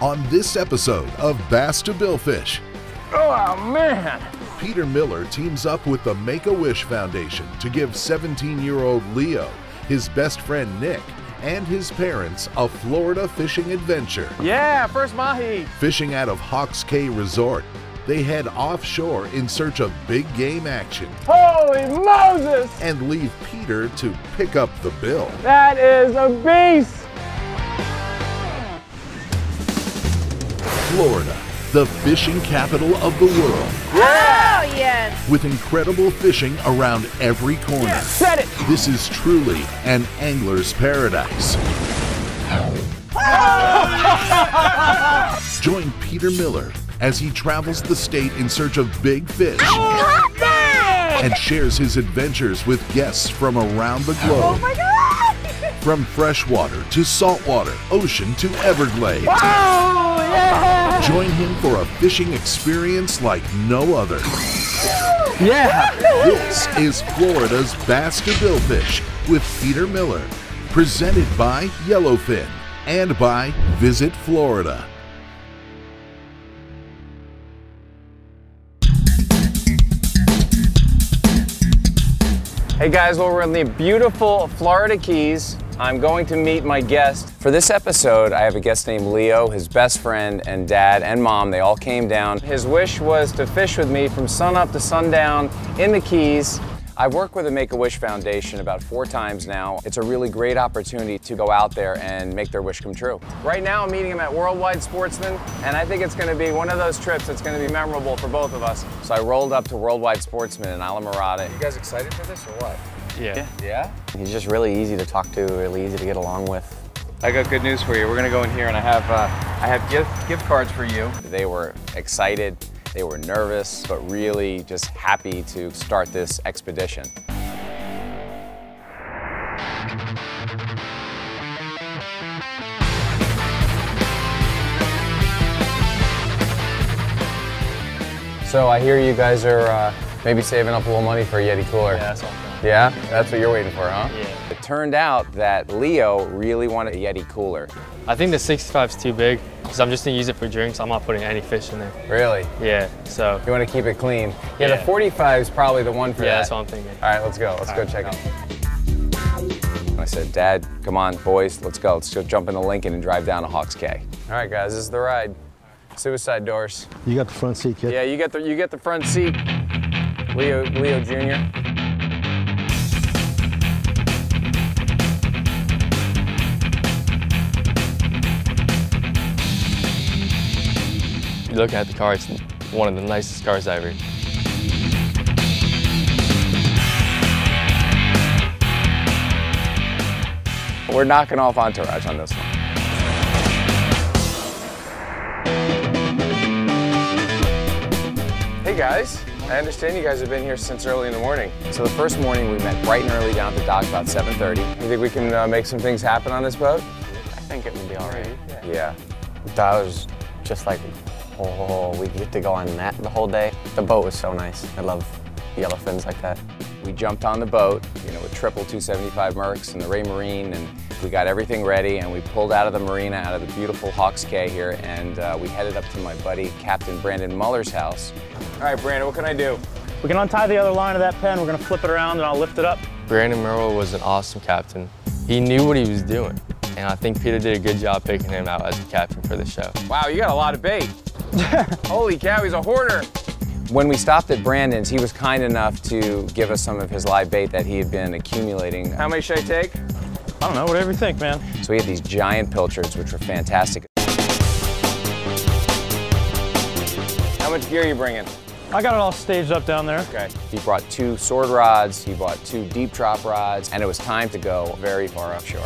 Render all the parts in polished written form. on this episode of Bass2Billfish. Oh, man! Peter Miller teams up with the Make-A-Wish Foundation to give 17-year-old Leo, his best friend Nick, and his parents a Florida fishing adventure. Yeah, first mahi! Fishing out of Hawks Cay Resort, they head offshore in search of big game action. Holy Moses! And leave Peter to pick up the bill. That is a beast! Florida, the fishing capital of the world. Oh, yes! With incredible fishing around every corner. Yes, said it! This is truly an angler's paradise. Join Peter Miller as he travels the state in search of big fish. And shares his adventures with guests from around the globe. Oh my God! From freshwater to saltwater, ocean to Everglades. Wow! Join him for a fishing experience like no other. Yeah! This is Florida's Bass2Billfish with Peter Miller, presented by Yellowfin and by Visit Florida. Hey guys, well, we're in the beautiful Florida Keys. I'm going to meet my guest. For this episode, I have a guest named Leo, his best friend, and dad and mom, they all came down. His wish was to fish with me from sunup to sundown in the Keys. I've worked with the Make-A-Wish Foundation about 4 times now. It's a really great opportunity to go out there and make their wish come true. Right now, I'm meeting him at Worldwide Sportsman, and I think it's gonna be one of those trips that's gonna be memorable for both of us. So I rolled up to Worldwide Sportsman in Islamorada. You guys excited for this or what? Yeah. Yeah? He's just really easy to talk to, really easy to get along with. I got good news for you. We're gonna go in here and I have gift cards for you. They were excited, they were nervous, but really just happy to start this expedition. So I hear you guys are maybe saving up a little money for a Yeti cooler. Yeah, that's all. Yeah? That's what you're waiting for, huh? Yeah. It turned out that Leo really wanted a Yeti cooler. I think the 65's too big, because I'm just going to use it for drinks. I'm not putting any fish in there. Really? Yeah, so. You want to keep it clean. Yeah, the 45's probably the one for that. Yeah, that's what I'm thinking. All right, let's go. Let's go check it. I said, Dad, come on, boys, let's go. Let's go jump into Lincoln and drive down to Hawks Cay. All right, guys, this is the ride. Suicide doors. You got the front seat, kid. Yeah, you get the front seat, Leo Jr. Looking at the car, it's one of the nicest cars I've ever. We're knocking off Entourage on this one. Hey guys, I understand you guys have been here since early in the morning. So the first morning we met bright and early down at the dock about 7:30. You think we can make some things happen on this boat? I think it would be all right. Yeah. That was just like, oh, we get to go on that the whole day. The boat was so nice. I love yellowfins like that. We jumped on the boat, you know, with triple 275 Mercs and the Raymarine, and we got everything ready, and we pulled out of the marina, out of the beautiful Hawks Cay here, and we headed up to my buddy, Captain Brandon Muller's house. All right, Brandon, what can I do? We can untie the other line of that pen. We're gonna flip it around, and I'll lift it up. Brandon Muller was an awesome captain. He knew what he was doing, and I think Peter did a good job picking him out as the captain for the show. Wow, you got a lot of bait. Holy cow, he's a hoarder. When we stopped at Brandon's, he was kind enough to give us some of his live bait that he had been accumulating. How many should I take? I don't know, whatever you think, man. So we had these giant pilchards, which were fantastic. How much gear are you bringing? I got it all staged up down there. Okay. He brought 2 sword rods, he bought 2 deep drop rods, and it was time to go very far offshore.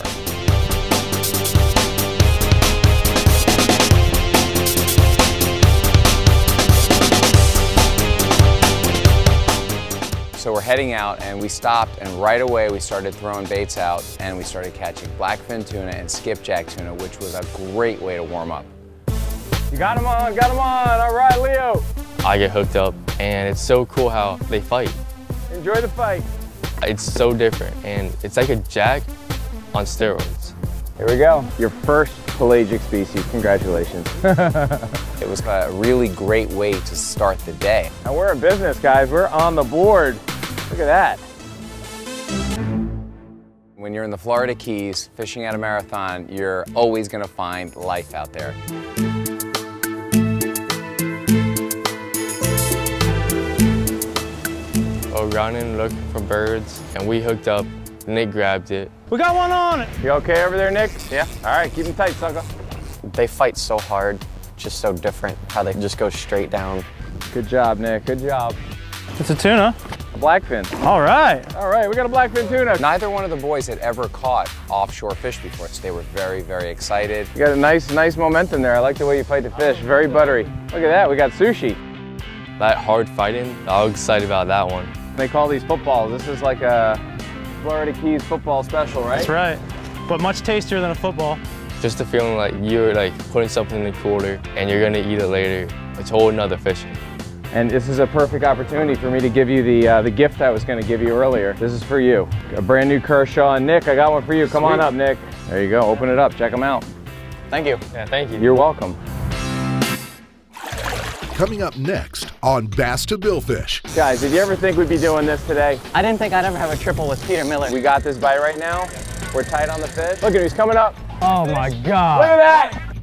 So we're heading out, and we stopped, and right away we started throwing baits out, and we started catching blackfin tuna and skipjack tuna, which was a great way to warm up. You got him on, all right, Leo. I get hooked up, and it's so cool how they fight. Enjoy the fight. It's so different, and it's like a jack on steroids. Here we go. Your first pelagic species. Congratulations. It was a really great way to start the day. And we're in business, guys. We're on the board. Look at that. When you're in the Florida Keys fishing at a marathon, you're always going to find life out there. Go running, looking for birds, and we hooked up. Nick grabbed it. We got one on it. You okay over there, Nick? Yeah. All right, keep him tight, sucker. They fight so hard, just so different, how they just go straight down. Good job, Nick. Good job. It's a tuna. A blackfin. All right. All right, we got a blackfin tuna. Neither one of the boys had ever caught offshore fish before, so they were very, very excited. You got a nice momentum there. I like the way you fight the fish. Very buttery. Look at that. We got sushi. That hard fighting, I was excited about that one. They call these footballs. This is like a Florida Keys football special, right? That's right, but much tastier than a football. Just the feeling like you're like putting something in the cooler and you're gonna eat it later. It's a whole nother fishing. And this is a perfect opportunity for me to give you the gift I was gonna give you earlier. This is for you. A brand new Kershaw. And Nick, I got one for you. Sweet. Come on up, Nick. There you go, open it up, check them out. Thank you. Yeah, thank you. You're welcome. Coming up next on Bass2Billfish. Guys, did you ever think we'd be doing this today? I didn't think I'd ever have a triple with Peter Miller. We got this bite right now. We're tight on the fish. Look at him, he's coming up. Oh my God. Look at that.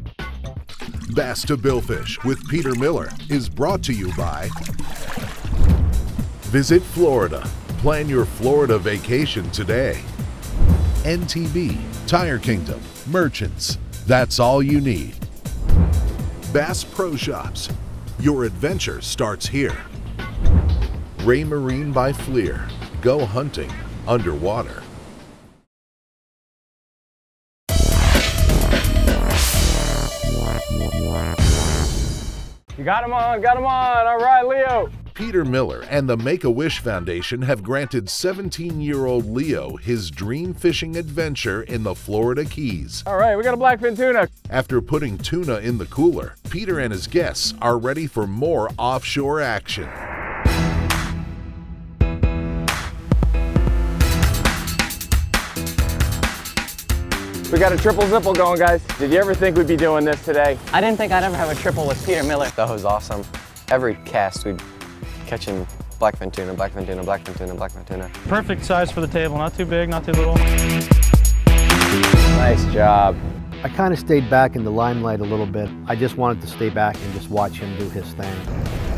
Bass2Billfish with Peter Miller is brought to you by Visit Florida. Plan your Florida vacation today. NTB, Tire Kingdom, Merchants. That's all you need. Bass Pro Shops. Your adventure starts here. Raymarine by FLIR. Go hunting underwater. You got him on, all right, Leo. Peter Miller and the Make-A-Wish Foundation have granted 17-year-old Leo his dream fishing adventure in the Florida Keys. All right, we got a blackfin tuna. After putting tuna in the cooler, Peter and his guests are ready for more offshore action. We got a triple zipple going, guys. Did you ever think we'd be doing this today? I didn't think I'd ever have a triple with Peter Miller. That was awesome. Every cast, we'd catching blackfin tuna, blackfin tuna, blackfin tuna, blackfin tuna. Perfect size for the table. Not too big, not too little. Nice job. I kind of stayed back in the limelight a little bit. I just wanted to stay back and just watch him do his thing.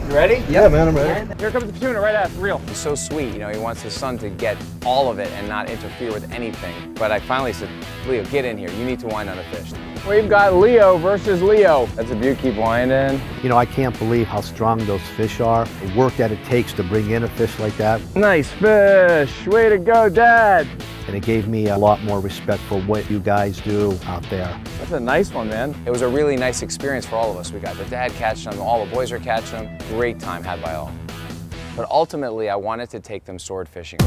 You ready? Yeah, man, I'm ready. Here comes the tuna right at us, real. He's so sweet, you know, he wants his son to get all of it and not interfere with anything. But I finally said, Leo, get in here. You need to wind on a fish. We've got Leo versus Leo. That's a beaut, keep winding. You know, I can't believe how strong those fish are. The work that it takes to bring in a fish like that. Nice fish, way to go, Dad. And it gave me a lot more respect for what you guys do out there. That's a nice one, man. It was a really nice experience for all of us. We got the dad catching them, all the boys are catching them. Great time had by all. But ultimately, I wanted to take them sword fishing.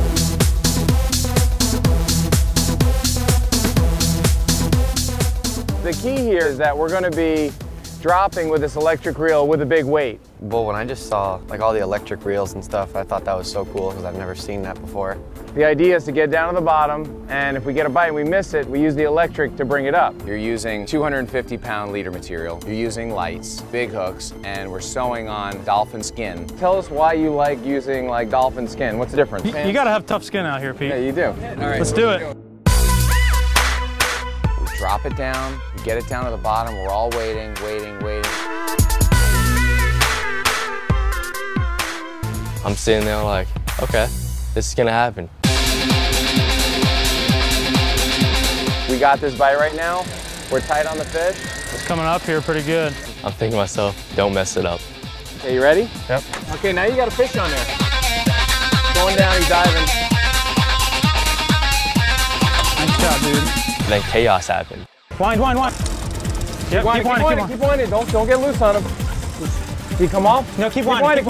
The key here is that we're going to be dropping with this electric reel with a big weight. Well, when I just saw like all the electric reels and stuff, I thought that was so cool because I've never seen that before. The idea is to get down to the bottom, and if we get a bite and we miss it, we use the electric to bring it up. You're using 250-pound leader material. You're using lights, big hooks, and we're sewing on dolphin skin. Tell us why you like using like dolphin skin. What's the difference? You got to have tough skin out here, Pete. Yeah, you do. All right, let's do it. Drop it down, get it down to the bottom. We're all waiting, waiting, waiting. I'm sitting there like, okay, this is gonna happen. We got this bite right now. We're tight on the fish. It's coming up here pretty good. I'm thinking to myself, don't mess it up. Okay, you ready? Yep. Okay, now you got a fish on there. Going down, he's diving. Nice job, dude. And then chaos happened. Wind, wind, wind. Yep, keep winding. Don't get loose on him. Did he come off? No, keep winding.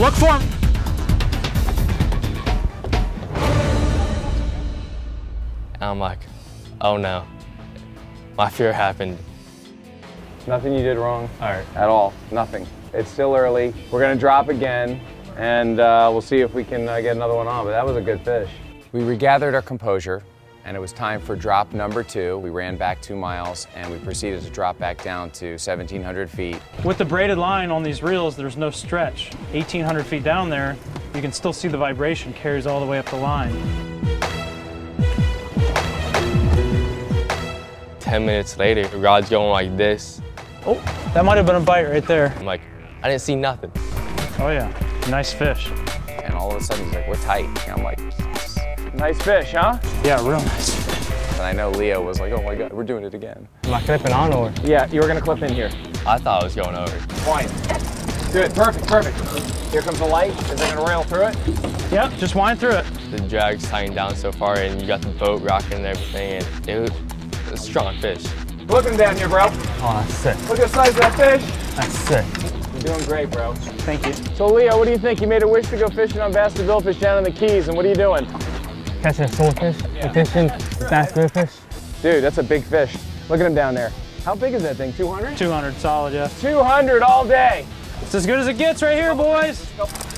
Look for him. And I'm like, oh no. My fear happened. Nothing you did wrong. All right. At all, nothing. It's still early. We're gonna drop again. And we'll see if we can get another one on, but that was a good fish. We regathered our composure, and it was time for drop number 2. We ran back 2 miles, and we proceeded to drop back down to 1,700 feet. With the braided line on these reels, there's no stretch. 1,800 feet down there, you can still see the vibration carries all the way up the line. 10 minutes later, the rod's going like this. Oh, that might have been a bite right there. I'm like, I didn't see nothing. Oh yeah, nice fish. And all of a sudden, he's like, we're tight. And I'm like, nice fish, huh? Yeah, real nice fish. And I know Leo was like, oh my God, we're doing it again. Am I clipping on or? Yeah, you were gonna clip in here. I thought I was going over. Wind. Good, perfect, perfect. Here comes the light. Is it gonna rail through it? Yep, just wind through it. The drag's tying down so far and you got the boat rocking and everything, and it was a strong fish. Look at him down here, bro. Oh, that's sick. Look at the size of that fish. That's sick. You're doing great, bro. Thank you. So Leo, what do you think? You made a wish to go fishing on Bass2Billfish down in the Keys, and what are you doing? Catching swordfish, fishing, bass billfish. Dude, that's a big fish. Look at him down there. How big is that thing, 200? 200, solid, yeah. 200 all day. It's as good as it gets right here, boys.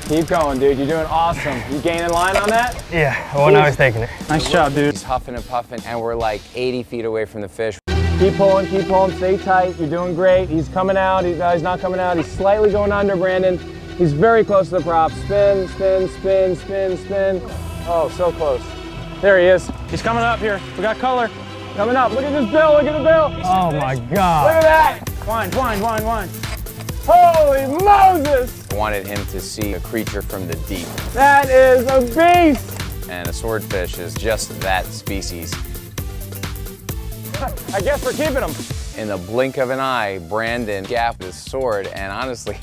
Keep going, dude, you're doing awesome. You gaining line on that? Yeah, well, now he's taking it. Nice job, dude. He's huffing and puffing, and we're like 80 feet away from the fish. Keep pulling, stay tight. You're doing great. He's coming out, he's not coming out. He's slightly going under, Brandon. He's very close to the prop. Spin, spin, spin, spin, spin. Oh, so close. There he is. He's coming up here. We got color. Coming up. Look at this bill. Look at the bill. Oh, my God. Look at that. Wind, wind, wind, wind. Holy Moses. I wanted him to see a creature from the deep. That is a beast. And a swordfish is just that species. I guess we're keeping him. In the blink of an eye, Brandon gapped his sword, and honestly,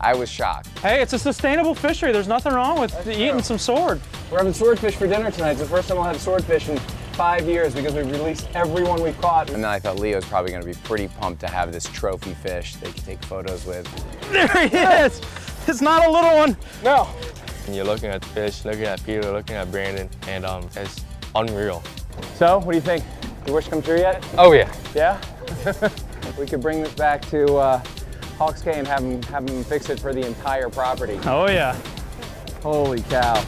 I was shocked. Hey, it's a sustainable fishery. There's nothing wrong with eating some sword. We're having swordfish for dinner tonight. It's the first time we'll have swordfish in 5 years because we've released everyone we've caught. And then I thought Leo's probably gonna be pretty pumped to have this trophy fish they can take photos with. There he is! It's not a little one. No. And you're looking at the fish, looking at Peter, looking at Brandon, and it's unreal. So, what do you think? Your wish come true yet? Oh yeah. Yeah? We could bring this back to Hawks Cay and have them fix it for the entire property. Oh yeah. Holy cow.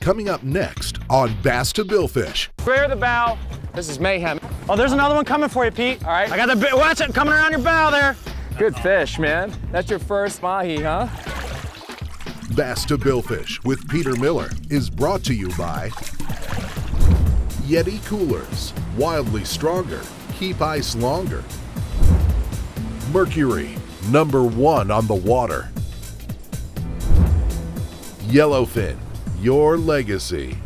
Coming up next on Bass2Billfish. Rear the bow. This is mayhem. Oh, there's another one coming for you, Pete. All right. I got the bit. Watch it coming around your bow there. Good fish, man. That's your first mahi, huh? Bass2Billfish with Peter Miller is brought to you by Yeti Coolers. Wildly stronger. Keep ice longer. Mercury, #1 on the water. Yellowfin, your legacy.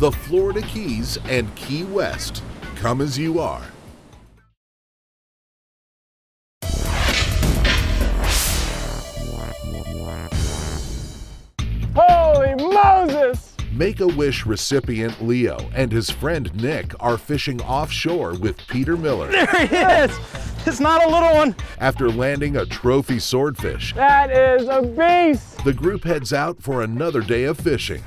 The Florida Keys and Key West, come as you are. Holy Moses! Make-A-Wish recipient Leo and his friend Nick are fishing offshore with Peter Miller. There he is! It's not a little one! After landing a trophy swordfish. That is a beast! The group heads out for another day of fishing.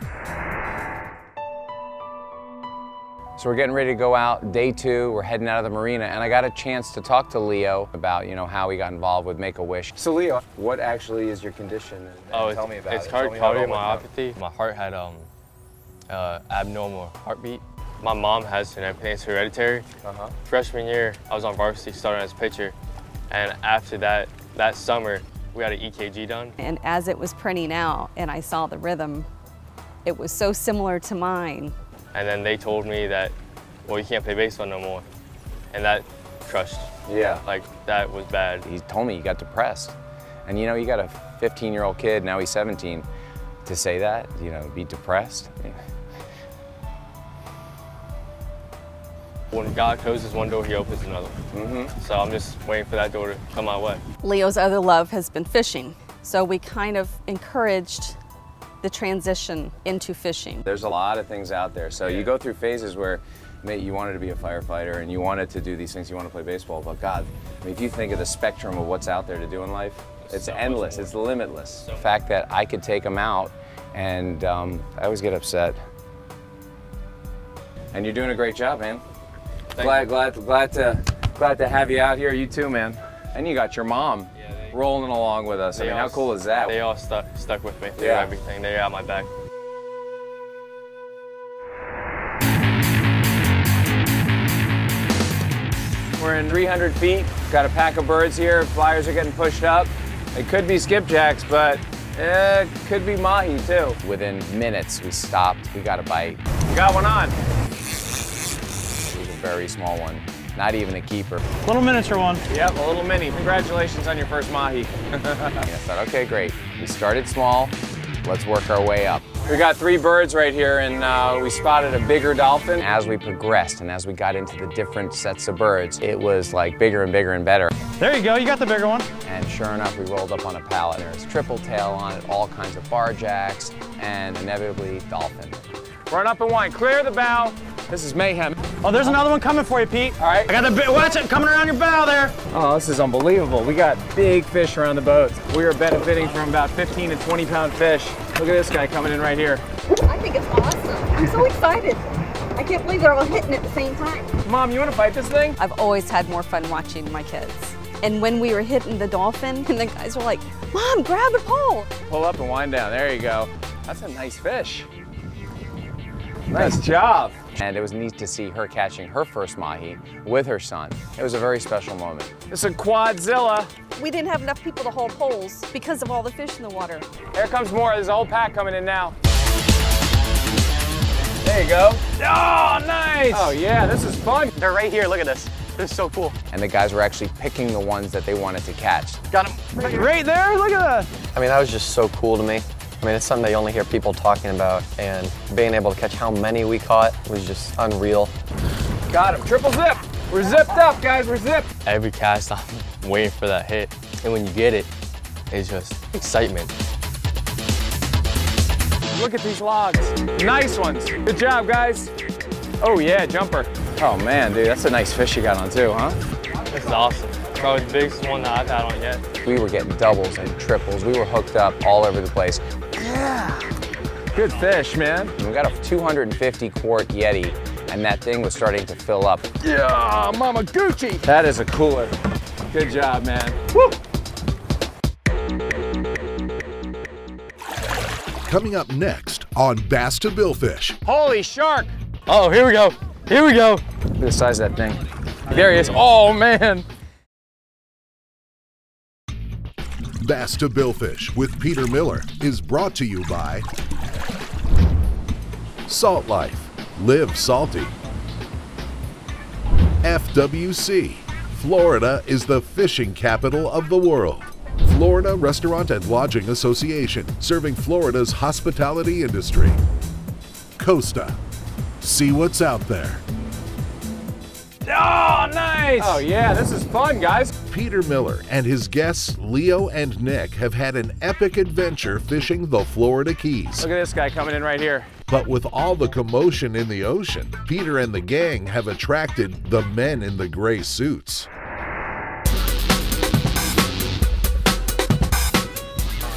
So we're getting ready to go out, day 2, we're heading out of the marina, and I got a chance to talk to Leo about, you know, how he got involved with Make-A-Wish. So Leo, what actually is your condition? And tell me about it. It's cardiomyopathy. My heart had abnormal heartbeat. My mom has it and everything, it's hereditary. Freshman year, I was on varsity starting as pitcher. And after that, that summer, we had an EKG done. And as it was printing out and I saw the rhythm, it was so similar to mine. And then they told me that, well, you can't play baseball no more. And that crushed. Yeah. Like, that was bad. He told me he got depressed. And you know, you got a 15-year-old kid, now he's 17. To say that, you know, be depressed. When God closes one door, he opens another. So I'm just waiting for that door to come my way. Leo's other love has been fishing, so we kind of encouraged the transition into fishing. There's a lot of things out there, so you go through phases where, mate, you wanted to be a firefighter and you wanted to do these things, you want to play baseball, but God, I mean, if you think of the spectrum of what's out there to do in life, it's endless, it's limitless. The fact that I could take them out, and I always get upset. And you're doing a great job, man. Glad to have you out here, you too, man. And you got your mom rolling along with us. I mean, how cool is that? They all stuck with me through everything. They got my back. We're in 300 feet. Got a pack of birds here. Flyers are getting pushed up. It could be skipjacks, but it could be mahi too. Within minutes, we stopped. We got a bite. We got one on. It was a very small one. Not even a keeper. Little miniature one. Yep, a little mini. Congratulations on your first mahi. And I thought, okay, great. We started small. Let's work our way up. We got three birds right here, and we spotted a bigger dolphin. As we progressed and as we got into the different sets of birds, it was like bigger and bigger and better. There you go, you got the bigger one. And sure enough, we rolled up on a pallet. There's triple tail on it, all kinds of barjacks, and inevitably dolphin. Run up and wind, clear the bow. This is mayhem. Oh, there's another one coming for you, Pete. All right. I got the big, watch it, coming around your bow there. Oh, this is unbelievable. We got big fish around the boat. We are benefiting from about 15 to 20 pound fish. Look at this guy coming in right here. I think it's awesome. I'm so excited. I can't believe they're all hitting at the same time. Mom, you want to bite this thing? I've always had more fun watching my kids. And when we were hitting the dolphin, and the guys were like, Mom, grab the pole. Pull up and wind down, there you go. That's a nice fish. Nice job. And it was neat to see her catching her first mahi with her son. It was a very special moment. It's a quadzilla. We didn't have enough people to haul poles because of all the fish in the water. Here comes more. There's a whole pack coming in now. There you go. Oh, nice. Oh, yeah, this is fun. They're right here. Look at this. This is so cool. And the guys were actually picking the ones that they wanted to catch. Got him right there. Look at that. I mean, that was just so cool to me. I mean, it's something that you only hear people talking about, and being able to catch how many we caught was just unreal. Got him, triple zip. We're zipped up, guys, we're zipped. Every cast, I'm waiting for that hit. And when you get it, it's just excitement. Look at these logs, nice ones. Good job, guys. Oh yeah, jumper. Oh man, dude, that's a nice fish you got on too, huh? This is awesome. Probably the biggest one that I've had on yet. We were getting doubles and triples. We were hooked up all over the place. Yeah. Good fish, man. We got a 250 quart Yeti, and that thing was starting to fill up. Yeah, Mama Gucci. That is a cooler. Good job, man. Woo! Coming up next on Bass2Billfish. Holy shark. Oh, here we go. Here we go. Look at the size of that thing. There he is. Oh, man. Bass2Billfish with Peter Miller is brought to you by Salt Life, Live Salty. FWC, Florida is the fishing capital of the world. Florida Restaurant and Lodging Association, serving Florida's hospitality industry. Costa, see what's out there. Oh, nice! Oh yeah, this is fun, guys. Peter Miller and his guests, Leo and Nick, have had an epic adventure fishing the Florida Keys. Look at this guy coming in right here. But with all the commotion in the ocean, Peter and the gang have attracted the men in the gray suits.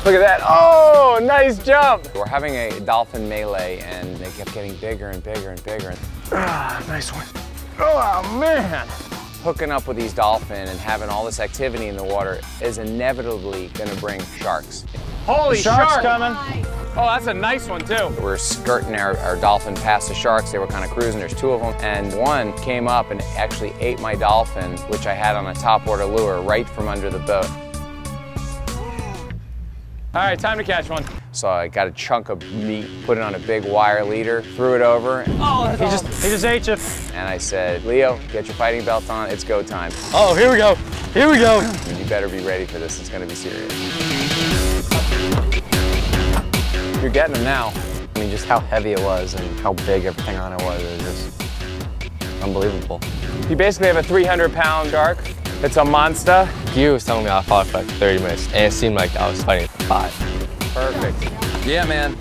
Look at that. Oh, nice jump. We're having a dolphin melee, and they kept getting bigger and bigger and bigger. Ah, nice one. Oh, man. Hooking up with these dolphins and having all this activity in the water is inevitably going to bring sharks. Holy shark! Coming. Oh, that's a nice one too. We're skirting our dolphin past the sharks. They were kind of cruising. There's two of them, and one came up and actually ate my dolphin, which I had on a topwater lure right from under the boat. All right, time to catch one. So I got a chunk of meat, put it on a big wire leader, threw it over. Oh, that's awesome. He just ate you. And I said, Leo, get your fighting belt on, it's go time. Oh, here we go, here we go. You better be ready for this, it's gonna be serious. You're getting them now. I mean, just how heavy it was and how big everything on it was just unbelievable. You basically have a 300-pound shark. It's a monster. You was telling me I fought for like 30 minutes, and it seemed like I was fighting for 5. Perfect. Yeah, man.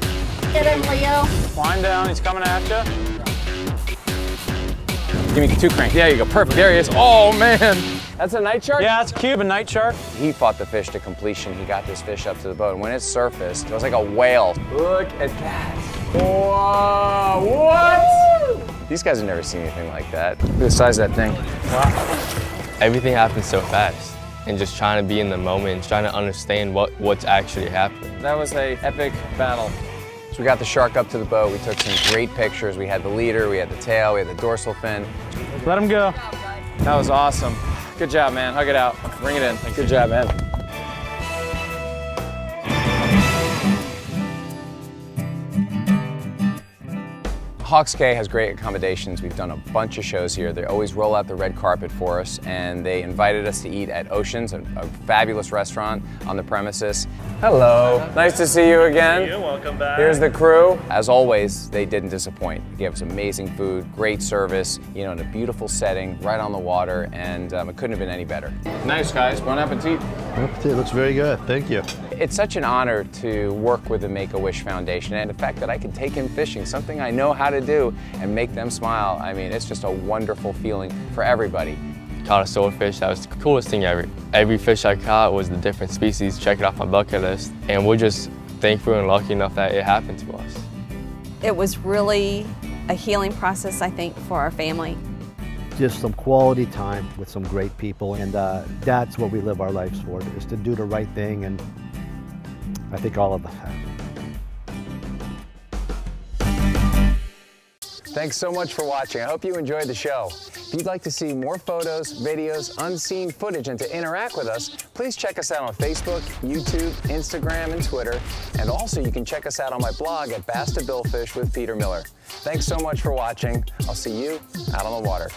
Get him, Leo. Wind down, he's coming at you. Give me two cranks. There you go, perfect. There he is. Oh, man. That's a night shark? Yeah, that's a Cuban night shark. He fought the fish to completion. He got this fish up to the boat, and when it surfaced, it was like a whale. Look at that. Whoa, what? Woo! These guys have never seen anything like that. Look at the size of that thing. Wow. Everything happens so fast. and just trying to be in the moment, trying to understand what's actually happening. That was an epic battle. So we got the shark up to the boat, we took some great pictures. We had the leader, we had the tail, we had the dorsal fin. Let him go. That was awesome. Good job, man. Hug it out. Bring it in. Good job, man. Hawks Cay has great accommodations. We've done a bunch of shows here. They always roll out the red carpet for us, and they invited us to eat at Oceans, a fabulous restaurant on the premises. Hello. Nice to see you again. Welcome back. Here's the crew. As always, they didn't disappoint. They gave us amazing food, great service, you know, in a beautiful setting, right on the water, and it couldn't have been any better. Nice, guys. Bon appetit. Bon appetit. Looks very good. Thank you. It's such an honor to work with the Make-A-Wish Foundation, and the fact that I can take him fishing, something I know how to do, and make them smile. I mean, it's just a wonderful feeling for everybody. Caught a swordfish, that was the coolest thing ever. Every fish I caught was the different species, check it off my bucket list, and we're just thankful and lucky enough that it happened to us. It was really a healing process, I think, for our family. Just some quality time with some great people, and that's what we live our lives for, is to do the right thing, and I think all of us have. Thanks so much for watching. I hope you enjoyed the show. If you'd like to see more photos, videos, unseen footage, and to interact with us, please check us out on Facebook, YouTube, Instagram, and Twitter. And also, you can check us out on my blog at Bass2Billfish with Peter Miller. Thanks so much for watching. I'll see you out on the water.